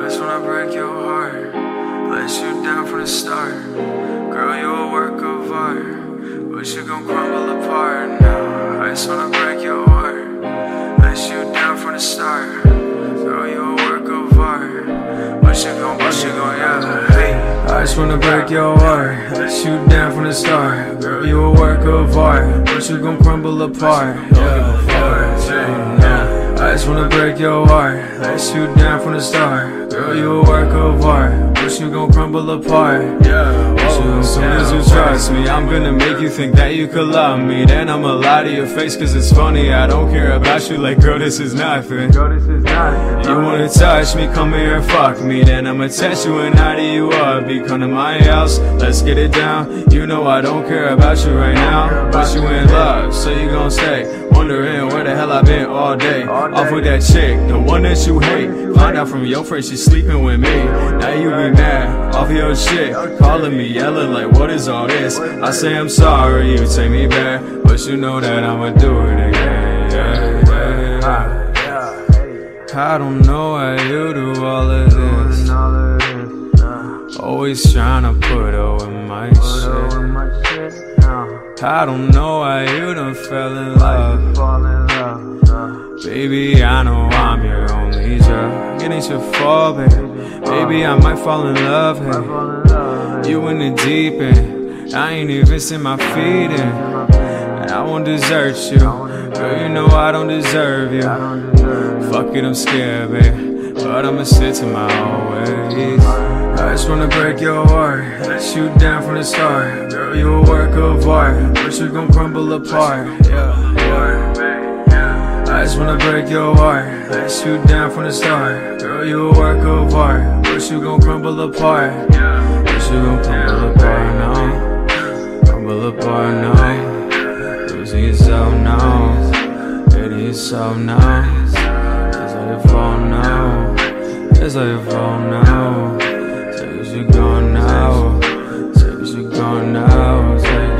girl, that's when I break your heart. Let you down from the start. Girl, you a work of art, but you gon' crumble apart now. I just wanna break your heart. Let you down from the start. Girl, you a work of art, but you gon' yeah. Hey, I just wanna break your heart. Let you down from the start. Girl, you a work of art, but you gon' crumble apart. I just wanna break your heart, let you down from the start. Girl, you a work of art, but you gon' crumble apart. Yeah, oh, as soon as you trust me, I'm gonna make you think that you could love me. Then I'ma lie to your face cause it's funny, I don't care about you like girl this is nothing. You wanna touch me, come here and fuck me. Then I'ma touch you and how do you up. You come to my house, let's get it down. You know I don't care about you right now, but you in love, so you gon' stay. Wondering where the hell I been all day. Off with that chick, the one that you hate. Find out from your friend she's sleeping with me. Now you be mad, off your shit. Calling me, yelling like what is all this. I say I'm sorry, you take me back, but you know that I'ma do it again, yeah. I don't know how you do all of this. Always tryna put over my shit. I don't know why you done fell in love. Baby, I know I'm your only drug. It ain't your fault, baby. Baby, I might fall in love, hey. You in the deep end, I ain't even seen my feet in. And I won't desert you. Girl, you know I don't deserve you. Fuck it, I'm scared, babe, but I'ma sit to my own ways. I just wanna break your heart, let you down from the start. Girl, you a work of art, but you gon' crumble apart. Yeah. I just wanna break your heart, let you down from the start. Girl, you a work of art, but you gon' crumble apart. But you gon' crumble apart now, crumble apart now. Losing yourself now, hating yourself now. It's all your fault now, it's all your fault now. Take us, you're gone now. Take us, you're gone now.